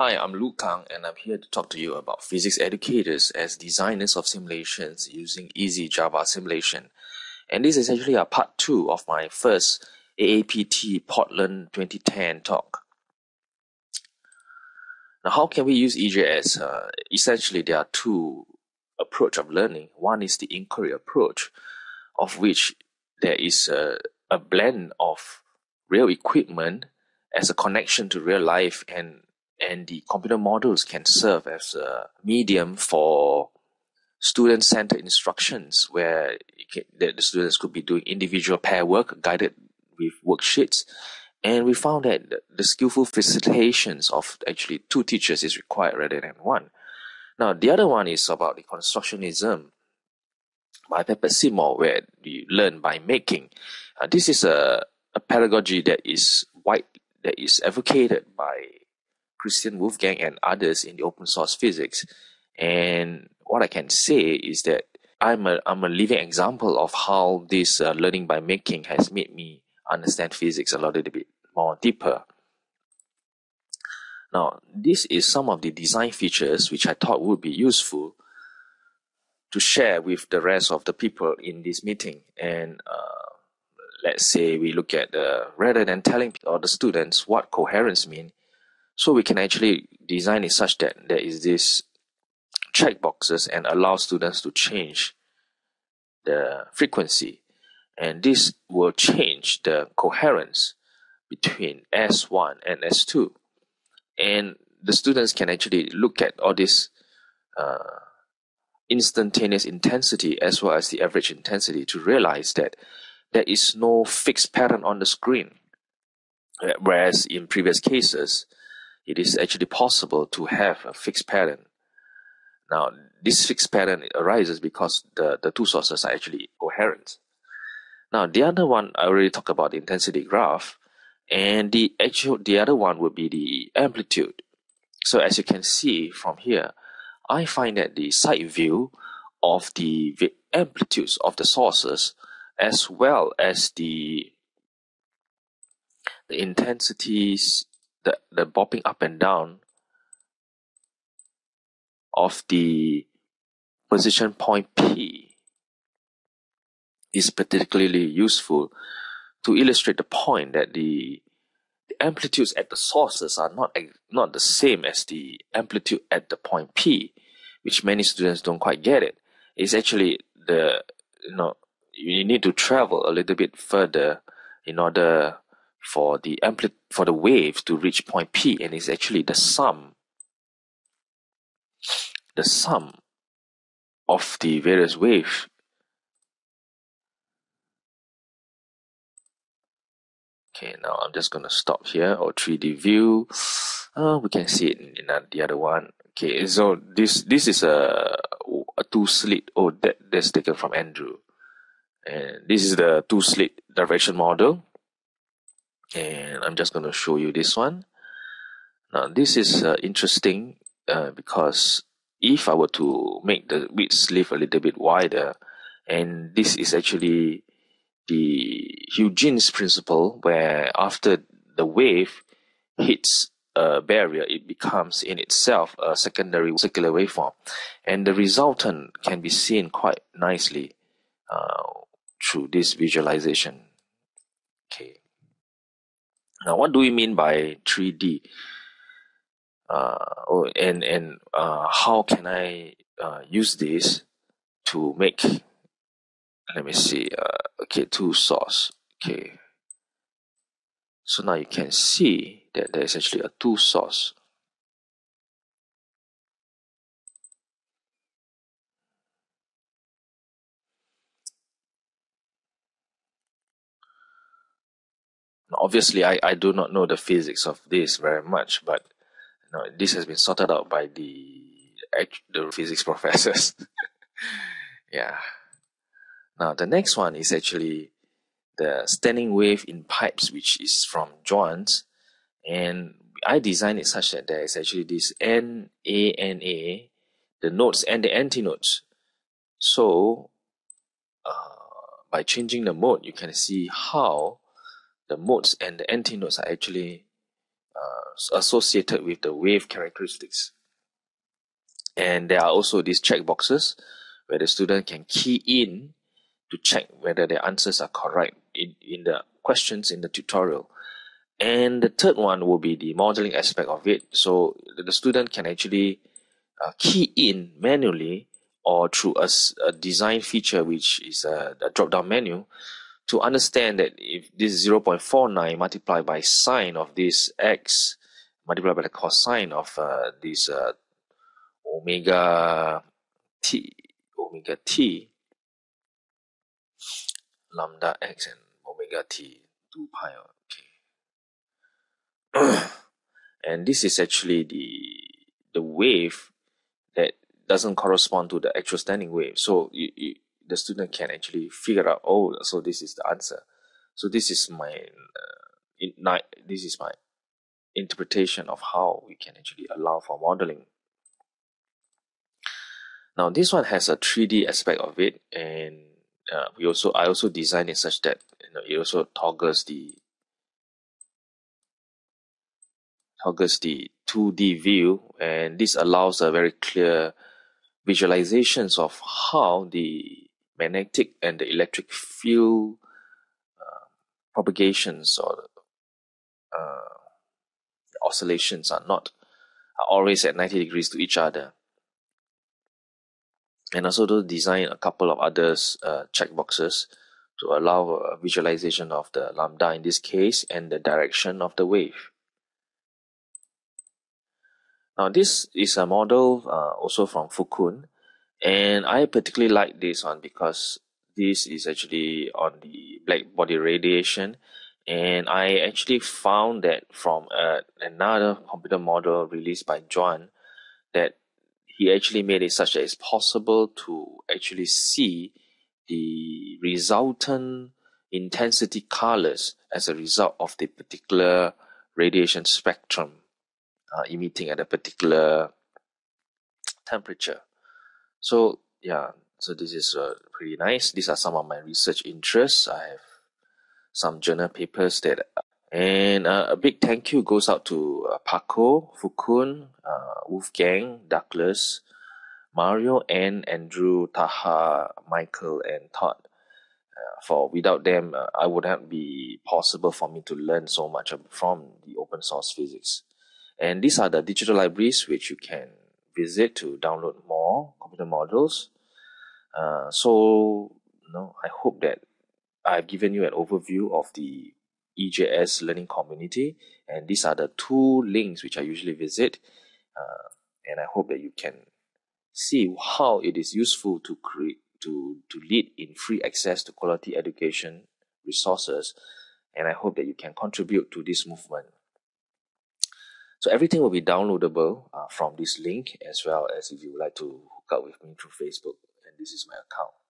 Hi, I'm Lu Kang, and I'm here to talk to you about physics educators as designers of simulations using Easy Java Simulation. And this is actually a part 2 of my first AAPT Portland 2010 talk. Now, how can we use EJS? Essentially, there are two approaches of learning. One is the inquiry approach, of which there is a blend of real equipment as a connection to real life, and the computer models can serve as a medium for student-centered instructions, where the students could be doing individual pair work guided with worksheets. And we found that the skillful facilitations of actually two teachers is required rather than one. Now, the other one is about the constructionism by Papert Seymour, where you learn by making. This is a pedagogy that is advocated by Christian Wolfgang and others in the Open Source Physics. And what I can say is that I'm a living example of how this learning by making has made me understand physics a little bit more deeper. Now, this is some of the design features which I thought would be useful to share with the rest of the people in this meeting. And let's say we look at rather than telling all the students what coherence means, so we can actually design it such that there is this checkboxes and allow students to change the frequency. And this will change the coherence between S1 and S2. And the students can actually look at all this instantaneous intensity as well as the average intensity to realize that there is no fixed pattern on the screen. Whereas in previous cases, it is actually possible to have a fixed pattern. Now, this fixed pattern arises because the two sources are actually coherent. Now, the other one, I already talked about the intensity graph, and the other one would be the amplitude. So as you can see from here, I find that the side view of the amplitudes of the sources, as well as the intensities, the bopping up and down of the position point P is particularly useful to illustrate the point that the amplitudes at the sources are not the same as the amplitude at the point P, which many students don't quite get it. It's actually you need to travel a little bit further in order for the wave to reach point P, and it's actually the sum of the various waves . Okay, now I'm just going to stop here, or 3D view. We can see it in the other one . Okay, so this is a two slit, that's taken from Andrew, and this is the two slit direction model. And I'm just going to show you this one. Now, this is interesting because if I were to make the width sleeve a little bit wider, and this is actually the Huygens principle, where after the wave hits a barrier, it becomes in itself a secondary circular waveform. And the resultant can be seen quite nicely through this visualization. Okay. Now, what do we mean by 3D? How can I use this to make? Let me see. Okay, two source. Okay. So now you can see that there is actually a two source. Obviously, I do not know the physics of this very much, but this has been sorted out by the physics professors. Yeah. Now, the next one is actually the standing wave in pipes, which is from Johns. And I designed it such that there is actually this NANA, the nodes and the antinodes. So, by changing the mode, you can see how the modes and the antinodes are actually associated with the wave characteristics. And there are also these checkboxes where the student can key in to check whether their answers are correct in the questions in the tutorial. And the third one will be the modeling aspect of it. So the student can actually key in manually or through a design feature, which is a drop-down menu, to understand that if this 0.49 multiplied by sine of this x multiplied by the cosine of this omega t lambda x and omega t 2 pi, okay. And this is actually the wave that doesn't correspond to the actual standing wave. So the student can actually figure out, oh, so this is the answer. So this is my this is my interpretation of how we can actually allow for modeling. Now this one has a 3D aspect of it, and I also designed it such that it also toggles the 2D view, and this allows a very clear visualizations of how the magnetic and the electric field propagations or oscillations are always at 90 degrees to each other. And also to design a couple of other checkboxes to allow a visualization of the lambda in this case and the direction of the wave. Now this is a model also from Fukun. And I particularly like this one because this is actually on the black body radiation, and I actually found that from another computer model released by John, that he actually made it such that it's possible to actually see the resultant intensity colors as a result of the particular radiation spectrum emitting at a particular temperature. So yeah, so this is pretty nice. These are some of my research interests. I have some journal papers that, and a big thank you goes out to Paco Fukun, Wolfgang Douglas Mario, and Andrew Taha Michael and Todd. For without them, I would not be possible for me to learn so much from the open source physics. And these are the digital libraries which you can visit to download more computer models. So I hope that I've given you an overview of the EJS learning community, and these are the two links which I usually visit, and I hope that you can see how it is useful to create to lead in free access to quality education resources, and I hope that you can contribute to this movement. So everything will be downloadable from this link, as well as if you would like to hook up with me through Facebook, and this is my account.